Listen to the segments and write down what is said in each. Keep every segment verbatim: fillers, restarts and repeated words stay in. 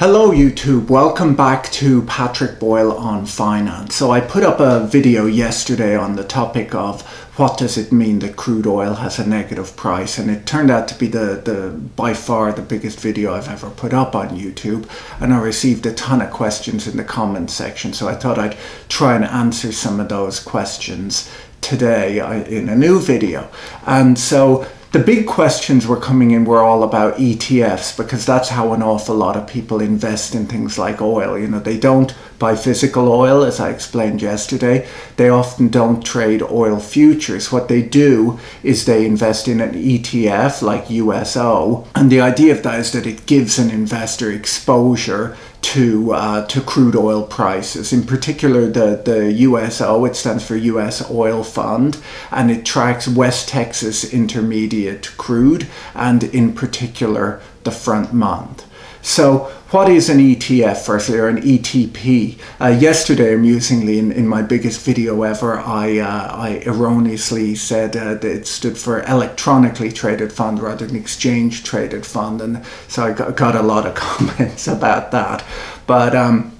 Hello YouTube, welcome back to Patrick Boyle on Finance. So I put up a video yesterday on the topic of what does it mean that crude oil has a negative price, and it turned out to be the, the by far the biggest video I've ever put up on YouTube, and I received a ton of questions in the comment section, so I thought I'd try and answer some of those questions today in a new video. And so the big questions were coming in were all about E T Fs, because that's how an awful lot of people invest in things like oil. You know, they don't buy physical oil, as I explained yesterday. They often don't trade oil futures. What they do is they invest in an E T F like U S O, and the idea of that is that it gives an investor exposure to uh, to crude oil prices. In particular, the, the U S O, it stands for U S Oil Fund, and it tracks West Texas Intermediate Crude, and in particular, the front month. So what is an E T F, firstly, or an E T P? Uh, yesterday, amusingly, in, in my biggest video ever, I, uh, I erroneously said uh, that it stood for electronically traded fund rather than exchange traded fund, and so I got, got a lot of comments about that. But um,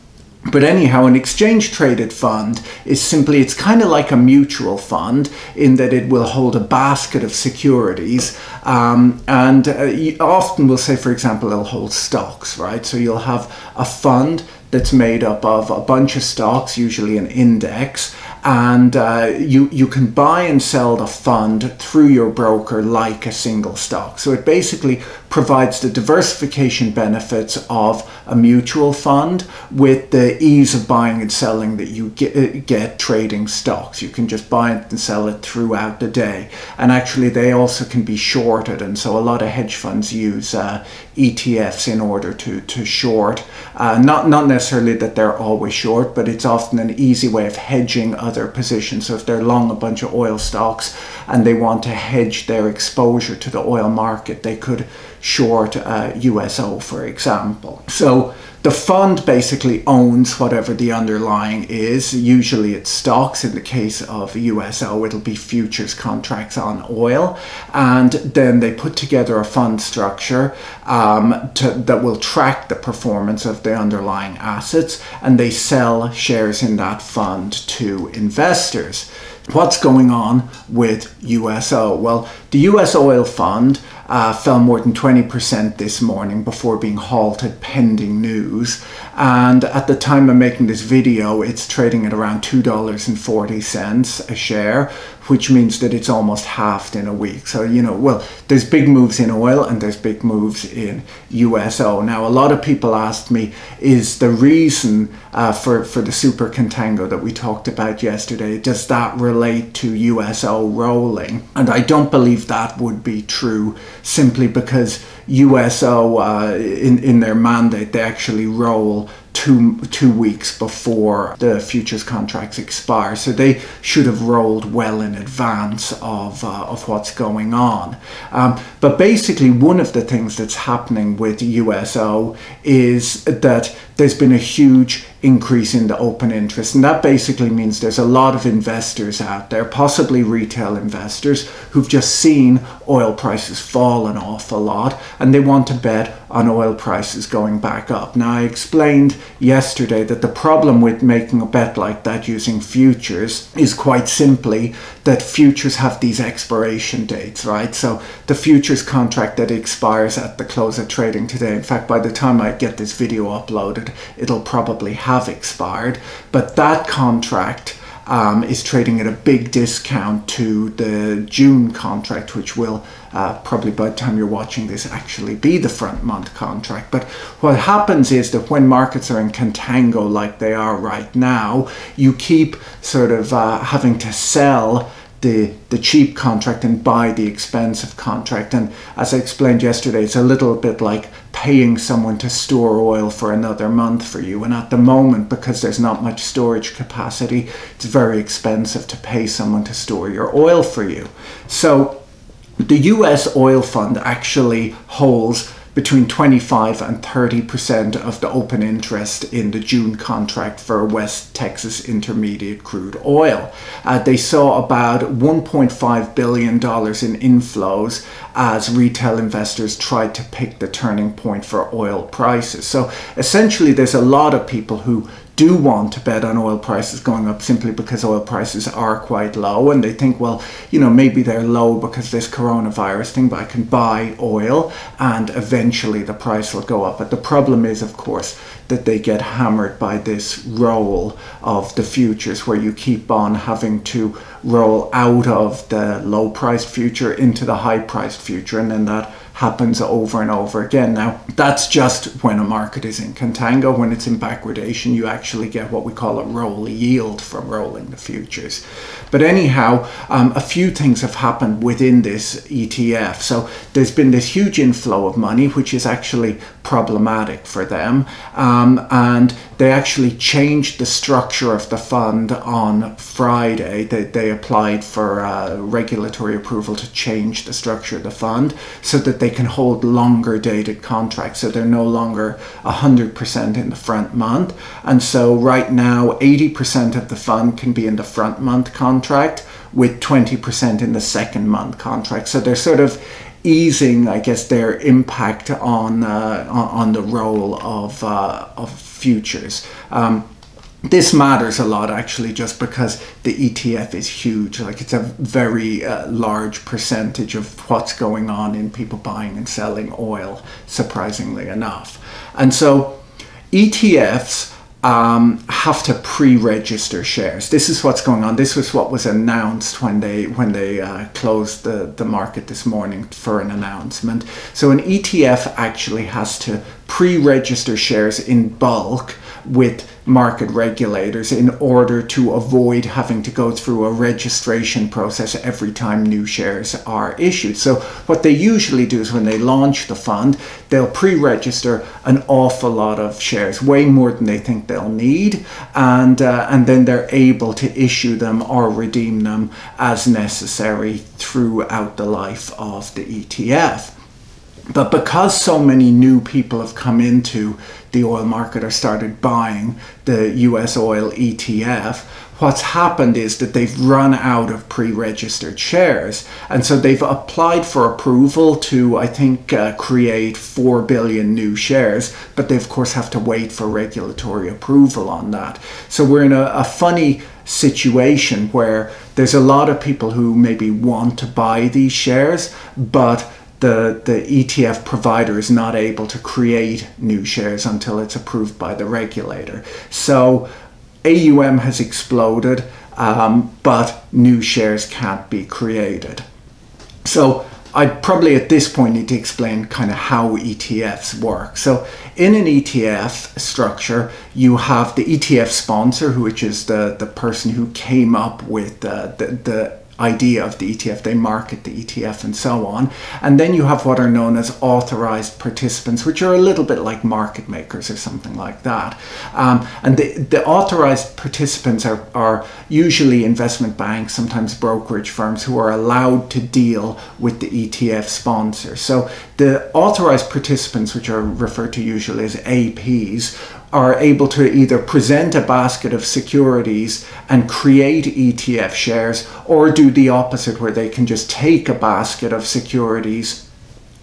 But anyhow, an exchange-traded fund is simply, it's kind of like a mutual fund in that it will hold a basket of securities, um, and uh, you often will say, for example, it'll hold stocks, right? So you'll have a fund that's made up of a bunch of stocks, usually an index, and uh, you, you can buy and sell the fund through your broker like a single stock. So it basically provides the diversification benefits of a mutual fund with the ease of buying and selling that you get, get trading stocks. You can just buy it and sell it throughout the day. And actually they also can be shorted, and so a lot of hedge funds use uh, E T Fs in order to, to short. Uh, not, not necessarily that they're always short, but it's often an easy way of hedging other positions. So if they're long a bunch of oil stocks and they want to hedge their exposure to the oil market, they could short uh, U S O, for example. So the fund basically owns whatever the underlying is. Usually it's stocks. In the case of U S O, it'll be futures contracts on oil. And then they put together a fund structure um, to, that will track the performance of the underlying assets, and they sell shares in that fund to investors. What's going on with U S O? Well, the U S Oil Fund uh, fell more than twenty percent this morning before being halted pending news. And at the time of making this video, it's trading at around two dollars and forty cents a share, which means that it's almost halved in a week. So, you know, well, there's big moves in oil and there's big moves in U S O. Now, a lot of people asked me, is the reason uh, for, for the super contango that we talked about yesterday, does that relate to U S O rolling? And I don't believe that would be true, simply because U S O, uh, in, in their mandate, they actually roll two, two weeks before the futures contracts expire. So they should have rolled well in advance of, uh, of what's going on. Um, but basically, one of the things that's happening with U S O is that there's been a huge increase in the open interest, and that basically means there's a lot of investors out there, possibly retail investors, who've just seen oil prices fall an awful lot, and they want to bet on oil prices going back up. Now, I explained yesterday that the problem with making a bet like that using futures is quite simply that futures have these expiration dates, right? So the futures contract that expires at the close of trading today, in fact, by the time I get this video uploaded, it'll probably happen have expired, but that contract um, is trading at a big discount to the June contract, which will uh, probably by the time you're watching this actually be the front month contract. But what happens is that when markets are in contango like they are right now, you keep sort of uh, having to sell the the cheap contract and buy the expensive contract. And as I explained yesterday, it's a little bit like paying someone to store oil for another month for you. And at the moment, because there's not much storage capacity, it's very expensive to pay someone to store your oil for you. So the U S Oil Fund actually holds between twenty-five and thirty percent of the open interest in the June contract for West Texas Intermediate Crude Oil. Uh, they saw about one point five billion dollars in inflows as retail investors tried to pick the turning point for oil prices. So essentially, there's a lot of people who do want to bet on oil prices going up simply because oil prices are quite low, and they think, well, you know, maybe they're low because this coronavirus thing, but I can buy oil and eventually the price will go up. But the problem is, of course, that they get hammered by this roll of the futures, where you keep on having to roll out of the low priced future into the high priced future, and then that happens over and over again. Now, that's just when a market is in contango. When it's in backwardation, you actually get what we call a roll yield from rolling the futures. But anyhow, um, a few things have happened within this E T F. So there's been this huge inflow of money, which is actually problematic for them. Um, and they actually changed the structure of the fund on Friday. They, they applied for uh, regulatory approval to change the structure of the fund so that they can hold longer dated contracts. So they're no longer one hundred percent in the front month. And so right now, eighty percent of the fund can be in the front month contract with twenty percent in the second month contract. So they're sort of easing, I guess, their impact on uh, on the role of, uh, of futures. Um, This matters a lot, actually, just because the E T F is huge. Like, it's a very uh, large percentage of what's going on in people buying and selling oil, surprisingly enough. And so E T Fs um, have to pre-register shares. This is what's going on. This was what was announced when they when they uh, closed the, the market this morning for an announcement. So an E T F actually has to pre-register shares in bulk with market regulators in order to avoid having to go through a registration process every time new shares are issued. So what they usually do is, when they launch the fund, they'll pre-register an awful lot of shares, way more than they think they'll need, and uh, and then they're able to issue them or redeem them as necessary throughout the life of the E T F. But because so many new people have come into the oil market or started buying the U S oil E T F, what's happened is that they've run out of pre-registered shares. And so they've applied for approval to, I think, uh, create four billion new shares, but they, of course, have to wait for regulatory approval on that. So we're in a, a funny situation where there's a lot of people who maybe want to buy these shares, but The, the E T F provider is not able to create new shares until it's approved by the regulator. So A U M has exploded, um, but new shares can't be created. So I probably at this point need to explain kind of how E T Fs work. So in an E T F structure, you have the E T F sponsor, who, which is the, the person who came up with uh, the, the idea of the E T F. They market the E T F and so on. And then you have what are known as authorized participants, which are a little bit like market makers or something like that. Um, and the, the authorized participants are, are usually investment banks, sometimes brokerage firms, who are allowed to deal with the E T F sponsor. So the authorized participants, which are referred to usually as A Ps, are able to either present a basket of securities and create E T F shares, or do the opposite, where they can just take a basket of securities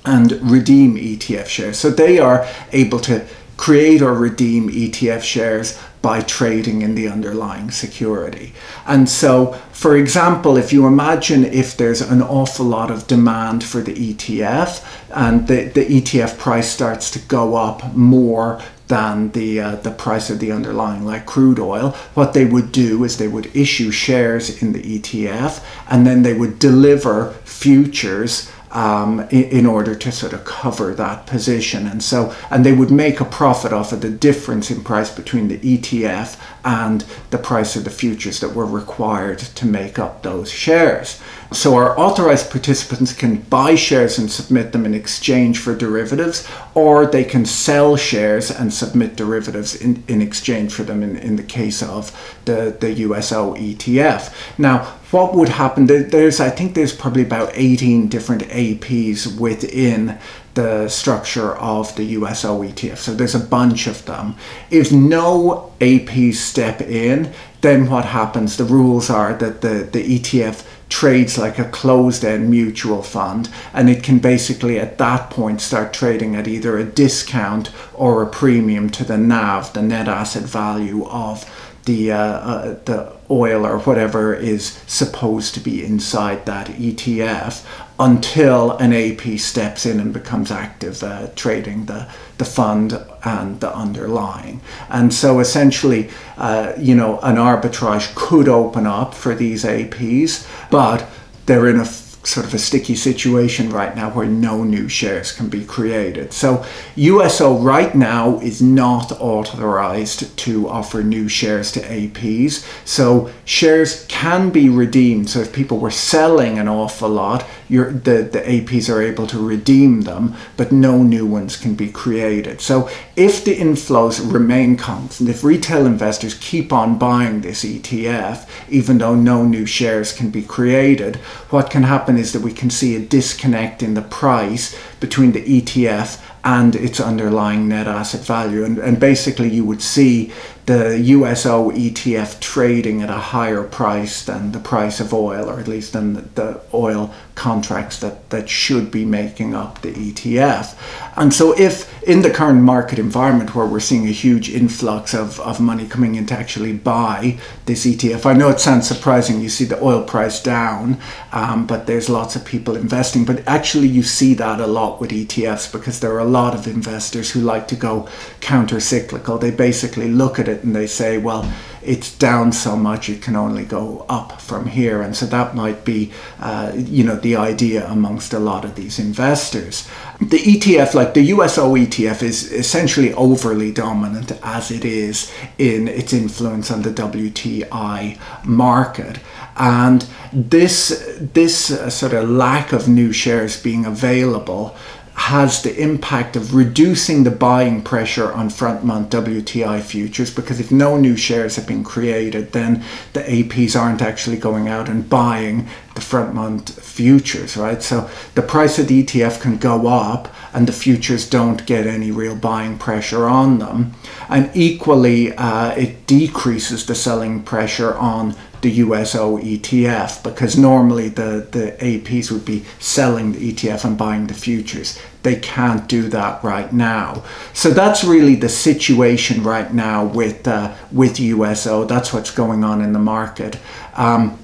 and redeem E T F shares. So they are able to create or redeem E T F shares by trading in the underlying security. And so, for example, if you imagine if there's an awful lot of demand for the E T F and the, the E T F price starts to go up more than the uh, the price of the underlying, like crude oil, what they would do is they would issue shares in the E T F, and then they would deliver futures um, in, in order to sort of cover that position. And so, and they would make a profit off of the difference in price between the E T F and the price of the futures that were required to make up those shares. So our authorized participants can buy shares and submit them in exchange for derivatives, or they can sell shares and submit derivatives in, in exchange for them in, in the case of the, the U S O E T F. Now, what would happen? There's, I think there's probably about eighteen different A Ps within the structure of the U S O E T F. So there's a bunch of them. If no A Ps step in, then what happens? The rules are that the, the E T F trades like a closed-end mutual fund, and it can basically at that point start trading at either a discount or a premium to the N A V, the net asset value of the, uh, uh, the oil or whatever is supposed to be inside that E T F, until an A P steps in and becomes active uh, trading the, the fund and the underlying. And so essentially, uh, you know, an arbitrage could open up for these A Ps, but they're in a sort of a sticky situation right now where no new shares can be created. So U S O right now is not authorized to offer new shares to A Ps. So shares can be redeemed. So if people were selling an awful lot, you're, the, the A Ps are able to redeem them, but no new ones can be created. So if the inflows remain constant, if retail investors keep on buying this E T F, even though no new shares can be created, what can happen is that we can see a disconnect in the price between the E T F and its underlying net asset value. And, and basically you would see the U S O E T F trading at a higher price than the price of oil, or at least than the, the oil contracts that, that should be making up the E T F. And so if in the current market environment where we're seeing a huge influx of, of money coming in to actually buy this E T F, I know it sounds surprising, you see the oil price down, um, but there's lots of people investing, but actually you see that a lot with E T Fs because there are a lot of investors who like to go counter-cyclical. They basically look at it and they say, well, it's down so much, it can only go up from here. And so that might be, uh, you know, the idea amongst a lot of these investors. The E T F, like the U S O E T F, is essentially overly dominant as it is in its influence on the W T I market. And this, this sort of lack of new shares being available has the impact of reducing the buying pressure on front-month W T I futures, because if no new shares have been created, then the A Ps aren't actually going out and buying the front-month futures, right? So the price of the E T F can go up and the futures don't get any real buying pressure on them. And equally, uh, it decreases the selling pressure on the U S O E T F, because normally the, the A Ps would be selling the E T F and buying the futures. They can't do that right now. So that's really the situation right now with, uh, with U S O. That's what's going on in the market. Um,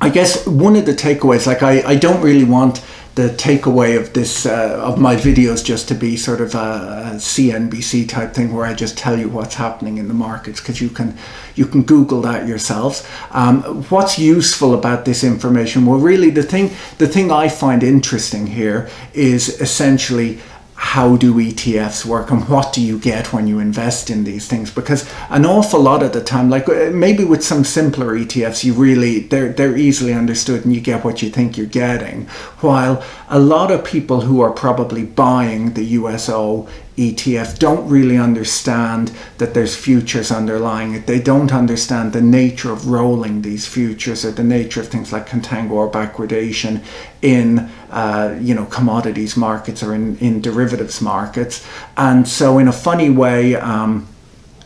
I guess one of the takeaways, like I, I don't really want the takeaway of this uh, of my videos just to be sort of a C N B C type thing where I just tell you what's happening in the markets, because you can you can Google that yourselves. Um, what's useful about this information? Well, really the thing the thing I find interesting here is essentially, how do E T Fs work and what do you get when you invest in these things? Because an awful lot of the time, like maybe with some simpler E T Fs, you really, they're, they're easily understood and you get what you think you're getting. While a lot of people who are probably buying the U S O E T F don't really understand that there's futures underlying it. They don't understand the nature of rolling these futures, or the nature of things like contango or backwardation in uh, you know, commodities markets or in, in derivatives markets. And so in a funny way, um,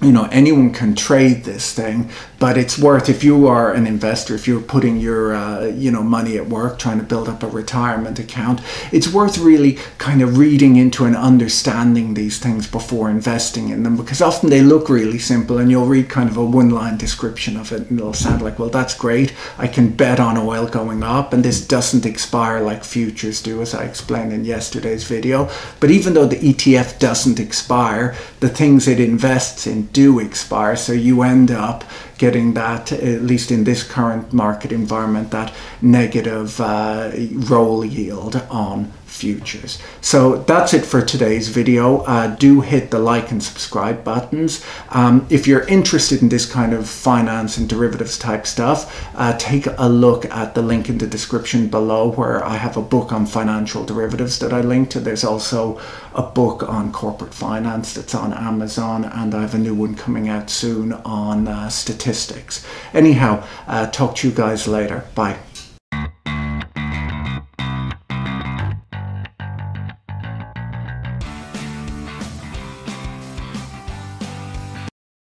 you know, anyone can trade this thing, but it's worth, if you are an investor, if you're putting your, uh, you know, money at work, trying to build up a retirement account, it's worth really kind of reading into and understanding these things before investing in them, because often they look really simple and you'll read kind of a one-line description of it and it'll sound like, well, that's great. I can bet on oil going up and this doesn't expire like futures do, as I explained in yesterday's video. But even though the E T F doesn't expire, the things it invests in do expire, so you end up getting that, at least in this current market environment, that negative uh, roll yield on futures. So that's it for today's video. Uh, do hit the like and subscribe buttons. Um, if you're interested in this kind of finance and derivatives type stuff, uh, take a look at the link in the description below where I have a book on financial derivatives that I link to. There's also a book on corporate finance that's on Amazon, and I have a new one coming out soon on uh, statistics. Anyhow, uh, talk to you guys later. Bye.